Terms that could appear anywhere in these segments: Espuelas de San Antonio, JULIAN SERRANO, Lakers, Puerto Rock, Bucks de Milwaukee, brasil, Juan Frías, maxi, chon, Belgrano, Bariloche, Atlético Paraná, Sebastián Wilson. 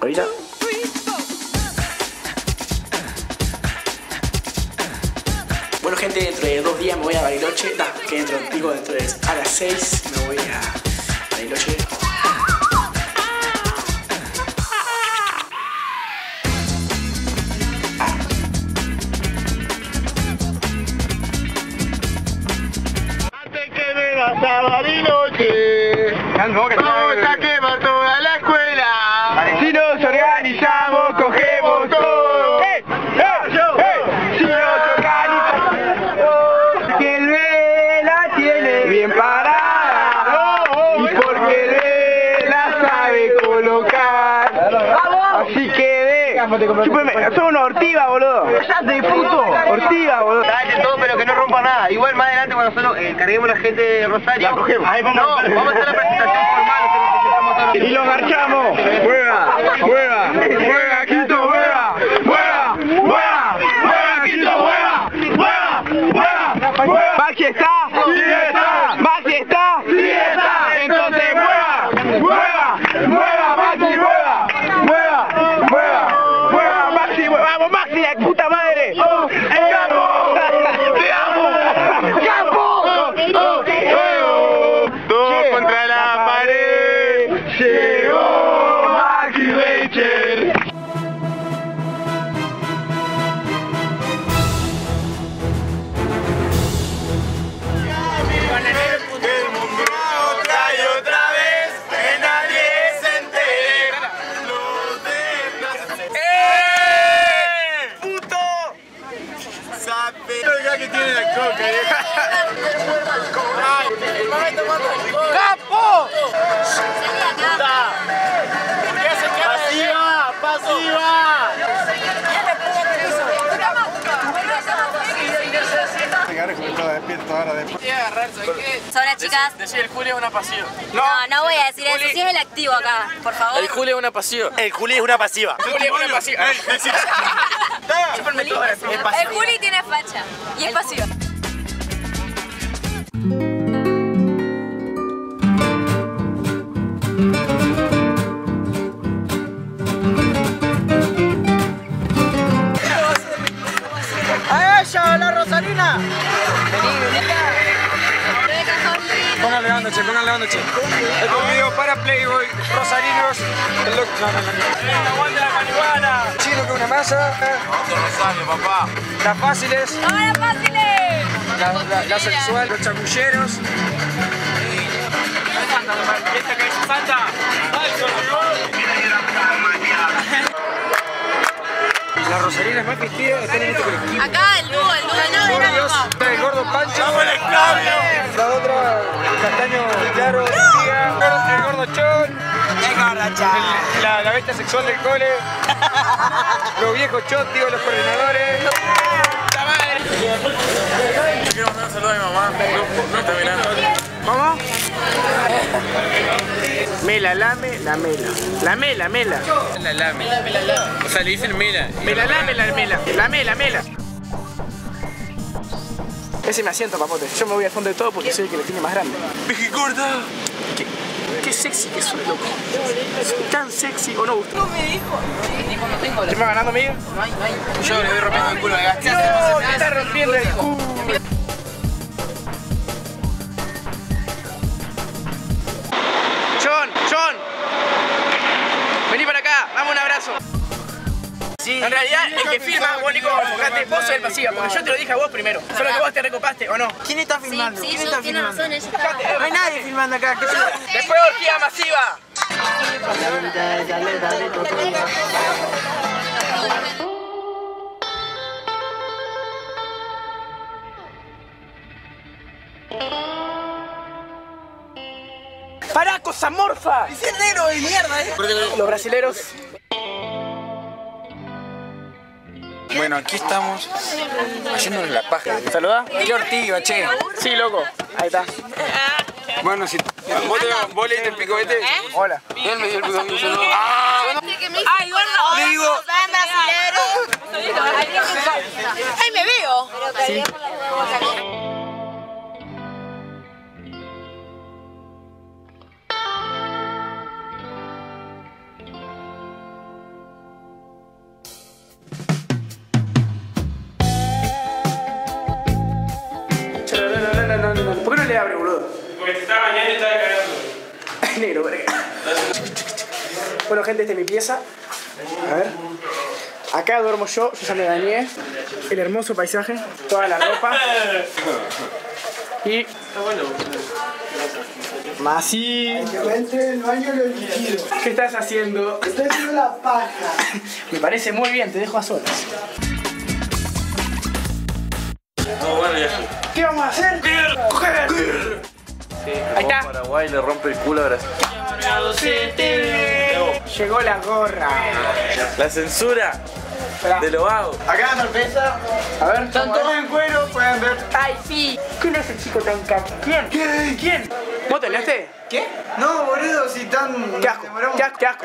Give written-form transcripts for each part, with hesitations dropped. Oíla. Bueno, gente, dentro de 2 días me voy a Bariloche. Que dentro de a las 6 me voy a Bariloche. Antes que me vas a Bariloche, vamos a quemar toda la escuela. Si nos organizamos, cogemos todo. Si nos organizamos, que el B la tiene bien parada. Y porque el B la sabe colocar. Así que ve, chúpeme, sos una ortiva, boludo. ¡Cállate, puto! Ortiva, boludo. Dale todo, pero que no rompa nada. Igual más adelante cuando nosotros carguemos a la gente de Rosario, no, vamos a hacer la presentación formal. Y lo marchamos. ¡Hueva! ¡Hueva! ¡Hueva, Quito! ¡Hueva! ¡Hueva! ¡Hueva! ¡Hueva, Quito! ¡Hueva! ¡Hueva! ¡Hueva! ¡Hueva! ¡Maxi está! ¡Sí está! ¡Maxi está! ¡Sí está! ¡Entonces hueva! ¡Hueva! ¡Hueva, Maxi! ¡Hueva! ¡Hueva! ¡Hueva! ¡Hueva, Maxi! ¡Vamos, Maxi, la puta madre! Que tiene la coca, ¿eh? ¡Capo! ¡Pasiva! ¡Pasiva! Hola, chicas. Decir el Juli es una pasiva. No voy a decir eso. Si es el activo acá, por favor. El Juli es una pasiva. El Juli es una pasiva. El Juli es una pasiva. El Juli tiene facha y es pasivo. ¡A ella, la Rosalina! Póngale bando, che, póngale bando, che. Es un video para Playboy, rosarinos, el loco. No. ¡Aguante la marihuana! Chido que una masa. ¿Dónde no sale, papá? Las fáciles. ¡No, las fáciles! La sexual, los chapulleros. ¿Esta que es Santa? La Rosalina es más vestida, está en este colectivo. Acá el dúo, el gordo Pancho. ¡Vamos el escabio! La otra, el castaño claro, el gordo Chon. La bestia sexual del cole. Los viejos chot, digo, los coordinadores. ¡La madre! Yo quiero mandar un saludo a mi mamá. No está mirando. ¿Mamá? Mela, lame, la mela. La mela, mela. La lame. O sea, le dicen mela. Mela, lame, la mela. La mela, mela. Ese me asiento, papote. Yo me voy al fondo de todo porque soy el que le tiene más grande. ¡Peje corta! Qué sexy que soy, loco. Soy tan sexy, ¿o no? No me dijo. No tengo. ¿Te vas ganando, amigo? No hay. Yo le voy rompiendo el culo de gas. No, me está rompiendo el culo. John, vení para acá, dame un abrazo. Sí, en realidad, el que firma, vos, Nico, vos sos el pasivo, porque yo te lo dije a vos primero. Solo que vos te recopaste, ¿o no? ¿Quién está filmando? Sí, ¿quién está filmando? Razón, no hay nadie filmando acá. Después orgía masiva. ¡Pará, cosa morfa! ¡Es el negro de mierda, eh! Los brasileros. Bueno, aquí estamos haciéndonos la paja. ¿Saludá? ¡Qué ortiga, che! Sí, loco. Ahí está. Bueno, si... ¿Vos le diste el picobete? ¿Eh? Hola. Él me dio el picobete. ¡Ay, bueno! ¡Le digo! ¡Ay, me veo! Sí. negro, verga. Bueno, gente, esta es mi pieza. A ver. Acá duermo yo, ya me dañé. El hermoso paisaje, toda la ropa. Y... más así. ¿Qué estás haciendo? Estoy haciendo la paja. Me parece muy bien, te dejo a solas. ¿Qué vamos a hacer? ¡Coger! Sí, ahí está. Paraguay le rompe el culo a Brasil. Llegó la gorra. La censura. Hola. De lo hago. Acá la sorpresa. A ver, están todos en cuero, pueden ver. ¡Ay, sí! ¿Quién es el chico tan capo? ¿Quién? ¿Quién? ¿Quién? ¿Vos te leaste? ¿Qué? No, boludo, si tan... ¡Qué asco!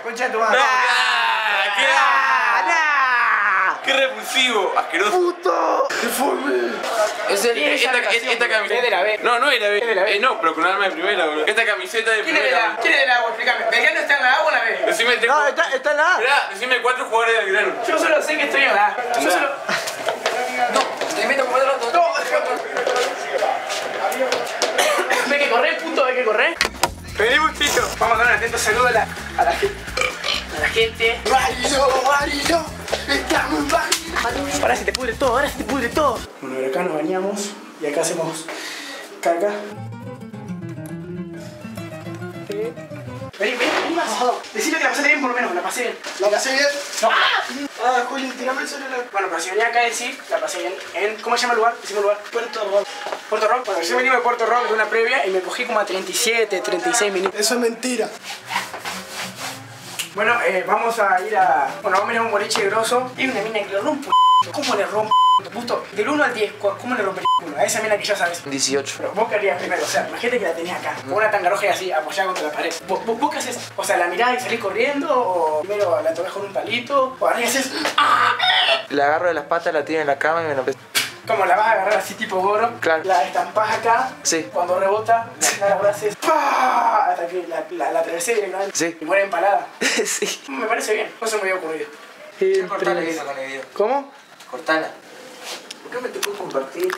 ¡Concha de tu madre! ¡Qué repulsivo! ¡Asqueroso! ¡Puto! ¡Deforme! Esta camiseta... es de la B. No, no era B. Es de la B. No, pero con un arma de primera, boludo. Esta camiseta de primera. ¿Quién es de la A? Explícame. ¿Belgrano está en la A o en la B? Decime... No, está en la A. Mirá, decime 4 jugadores de Belgrano. Yo solo sé que estoy en la A. Yo solo... No, te meto como el otro. No, ve que corre, puto, ve que corre. Vení, puntito. Vamos a dar un atento saludo a la gente. A la gente. Barilo. Estamos en Bariloche. Ahora se te pudre todo, ahora se te pudre todo. Bueno, acá nos bañamos y acá hacemos caca. Vení más. Decime que la pasé bien por lo menos, la pasé bien. ¿La pasé bien? No. Ah, Juli, tirame el celular. Bueno, pero si venía acá a decir, la pasé bien en... ¿Cómo se llama el lugar? Decime el lugar. Puerto Rock. ¿Puerto Rock? Bueno, yo venimos de Puerto Rock de una previa y me cogí como a 37, 36 minutos. Eso es mentira. Bueno, vamos a ir a... Bueno, vamos a ir a un boliche grosso. Y una mina que le rompe el... ¿Cómo le rompe el puto? Del 1 al 10, ¿cómo le rompe el culo? A esa mina que ya sabes. 18. Pero vos querías primero, o sea, imagínate que la tenías acá. Con una tangaroja y así, apoyada contra la pared. ¿Vos qué haces? O sea, la mirás y salís corriendo, o primero la tocas con un palito, o ahora y haces... La agarro de las patas, la tiro en la cama y me la... Como la vas a agarrar así tipo gorro, claro. La estampás acá, sí. Cuando rebota, la haces ¡pah! Hasta que la atravesé directamente, sí. Y muere empalada. Sí. Me parece bien, no se me había ocurrido. Cortala esa con el video. ¿Cómo? Cortala. ¿Por qué me te puedo compartir?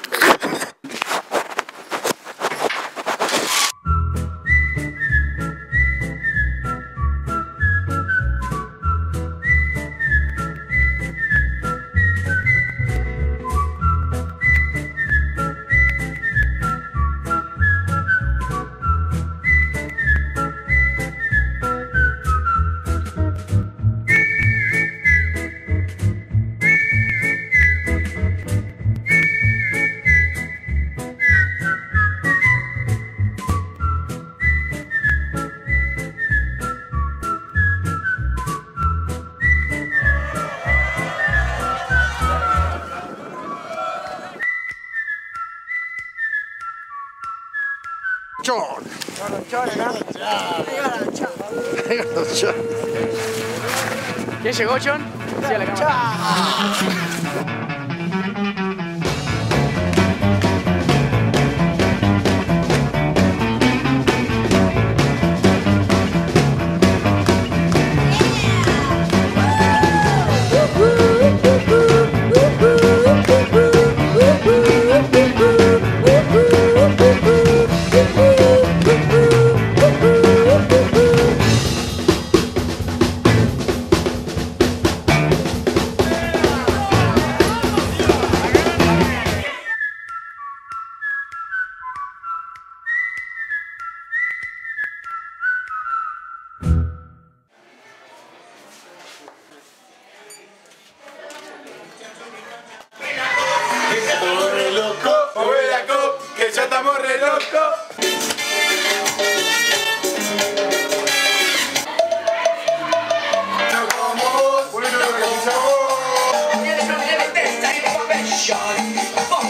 ¿Quién llegó, John? Sí, a la cámara.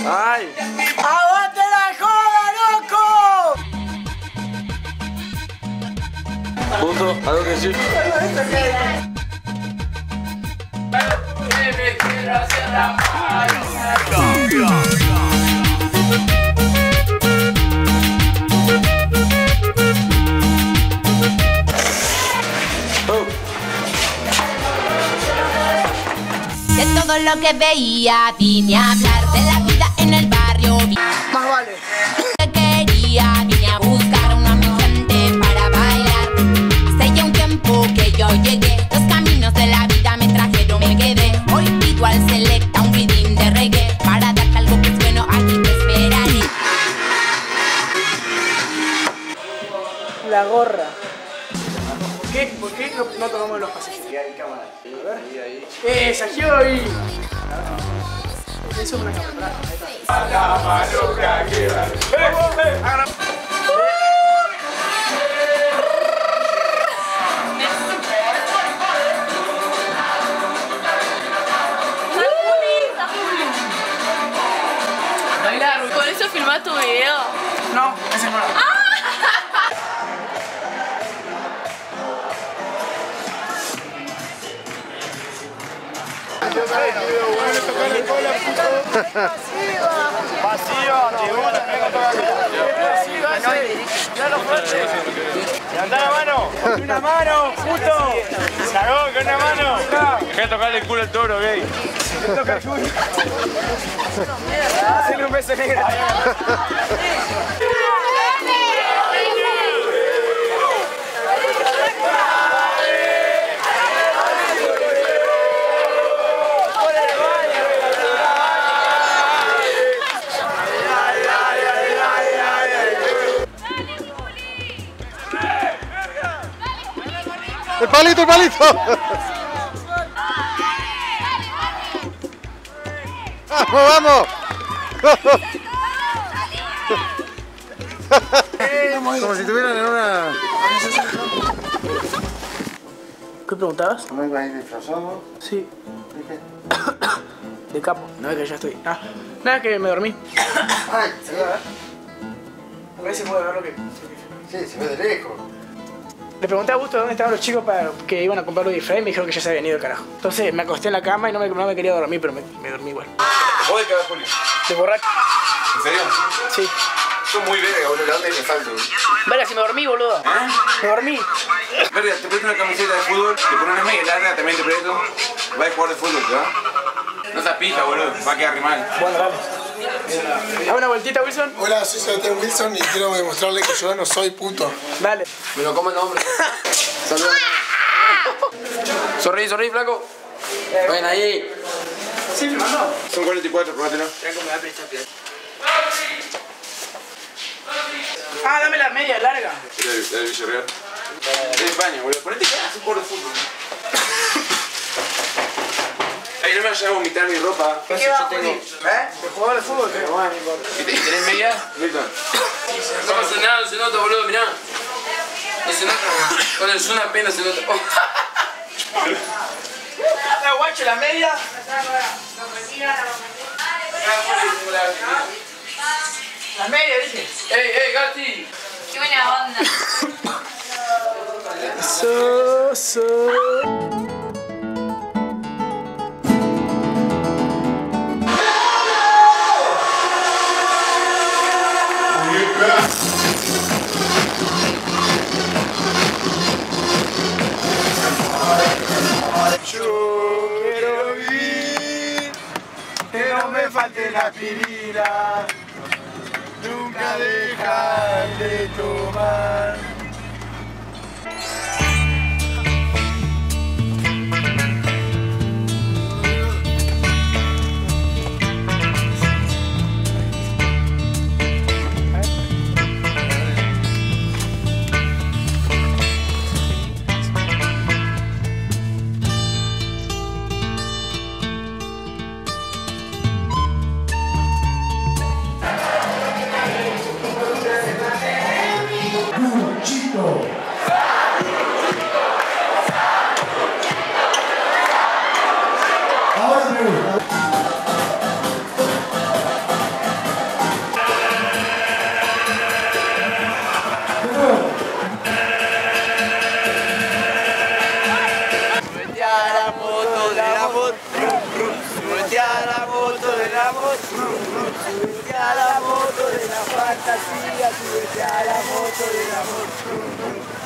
¡Ay! ¡Aguante la joda, loco! Punto, algo que sí. Todo lo que veía, vine a hablar de la vida en el barrio. Más vale. Que quería, vine a buscar una mi gente para bailar. Andorra. ¿Por qué no tomamos los pasillos? Hay cámara. ¡Esa, Joey! Eso es una cámara. Ahí está. ¿Por eso filmas tu video? No, ese no. ¡Ah! Vacío, llegó también con toda la anda la mano, con una mano, puto. Sacó con una mano. Dejá de tocarle el culo al toro, gay. Le toca el culo. Hacele un beso negro. ¡El palito, el palito! ¡Vamos, vamos! Como si tuvieran en una... ¿Qué preguntabas? ¿No ibas a ir disfrazado? Sí. ¿De qué? De capo. No, es que ya estoy. Ah, nada, es que me dormí. Ay, se ve, a ver si puede ver lo que... Sí, se ve de lejos. Le pregunté a Augusto dónde estaban los chicos para que iban a comprar los disfraces y me dijeron que ya se habían ido, carajo. Entonces me acosté en la cama y no me quería dormir, pero me dormí igual. ¿Vos de qué vas, Juli? De borracho. ¿En serio? Sí. Son muy verga, boludo. ¿De dónde me salto? Verga, si me dormí, boludo. ¿Ah? Me dormí. Verga, te pones una camiseta de fútbol, te pones una media larga, también te presto. Vas a jugar de fútbol, ¿verdad? No seas pija, boludo. Va a quedar mal. Bueno, vamos. ¿Dame una vueltita, Wilson? Hola, soy Sebastián Wilson y quiero demostrarle que yo no soy puto. Dale. Me lo come el hombre. Saludos. Sonríe, sonríe, flaco. Ven ahí. Sí, hermano. Son 44, probátelo. Tengo que me da pincha piel. Ah, dame la media larga. Dale, Villarreal. Es España, boludo. Ponete que haces un por de fútbol. Ay, no me vayas a vomitar mi ropa. ¿Qué yo va, tengo? ¿Eh? ¿El jugador de fútbol? ¿Qué? No, no. ¿Tenés media? Milton. No pasa nada, se nota, boludo, mirá. No se nota. Con el zoom apenas se nota. ¿La guacho la media? La media, dije. Ey, Gati. Qué buena onda. Yo quiero vivir, que no me falte la aspirina, nunca dejar de tomar.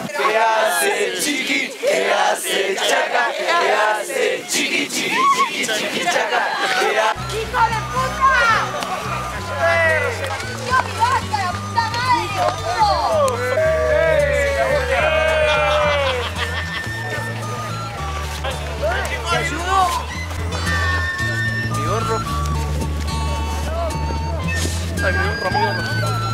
¿Qué hace chiqui? ¿Qué hace chaca? ¿Qué hace chiqui, chiqui, chiqui, chiqui, chaca? ¿Qué hace? ¡Hijo de puta! ¡Yo mi vaca, la puta madre! ¡Te ayudo! Mi gorro. Ay, mi gorro, mi gorro.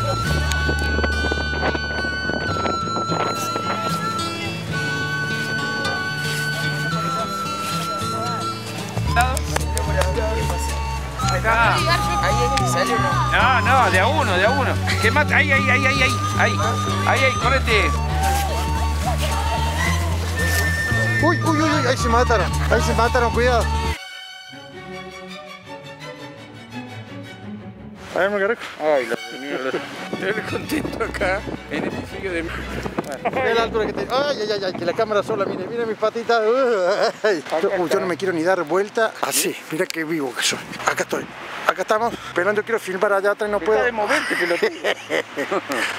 acá. Ahí, sale uno. No, no, de a uno, de a uno. Que mata. Ahí, ahí, ahí, ahí, ahí. Ahí, ahí, ahí, correte. Uy, uy, uy, uy, ahí se mataron, cuidado. A ver, Margarito. Ay, la señora. Estoy contento acá, en el sitio de... Mira la altura que te... Ay, ay, ay, ay, que la cámara sola, mire, mire mis patitas. Yo no me quiero ni dar vuelta. Así, mira qué vivo que soy. Acá estoy. Acá estamos, pero no quiero filmar allá atrás, no puedo. Está de moverte, que lo tengo.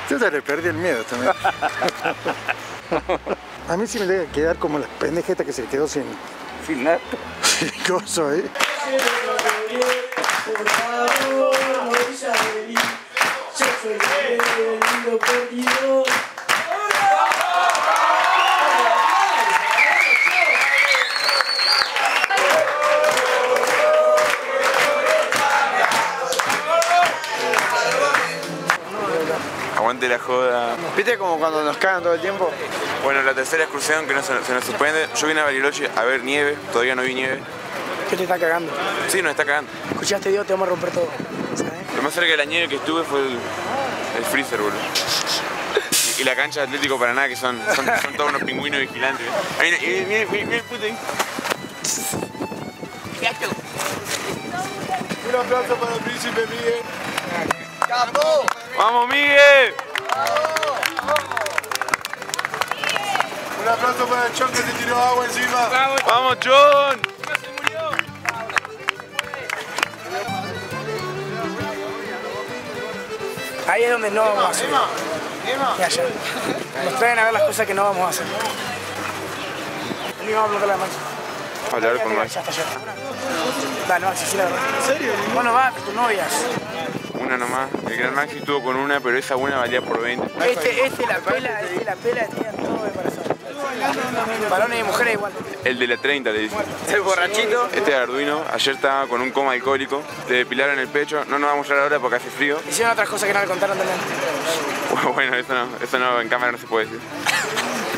Yo ya le perdí el miedo también. A mí sí me debe quedar como la pendejeta que se quedó sin... Sin nada. Sin coso, ¿eh? Aguante la joda. ¿Viste como cuando nos cagan todo el tiempo? Bueno, la tercera excursión que se nos suspende. Yo vine a Bariloche a ver nieve, todavía no vi nieve. ¿Qué te está cagando? Sí, nos está cagando. Escuchaste, Dios, te vamos a romper todo. Lo más cerca de la nieve que estuve fue el freezer, boludo. Y la cancha de Atlético Paraná, que son todos unos pingüinos vigilantes. Mira el puto ahí. Un aplauso para el príncipe Miguel. ¡Capo! ¡Vamos, Miguel! Un aplauso para el John que se tiró agua encima. ¡Vamos, John! Ahí es donde no vamos a hacer. Nos traen a ver las cosas que no vamos a hacer. Ni vamos a bloquear la mancha. Hablar con Max. Dale, Maxi, sí, la verdad. ¿En serio? Bueno, va, tus novias. Una nomás. El gran Maxi estuvo con una, pero esa una valía por 20. La pela tenía todo de corazón. Varones y mujeres igual. El de la 30 le dice. El borrachito. Este es Arduino, ayer estaba con un coma alcohólico, le depilaron el pecho, no nos vamos a hablar ahora porque hace frío. Hicieron otras cosas que no le contaron también. Bueno, eso no, en cámara no se puede decir.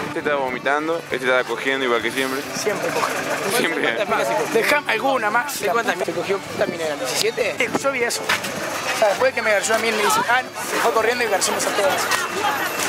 Este estaba vomitando, este estaba cogiendo igual que siempre. Siempre coge. Siempre. Dejame alguna más. ¿De cuántas me cogió puta minera? ¿17? Yo vi eso. O sea, después que me garchó a mí, le dice, ah, se fue corriendo y garchó a todas.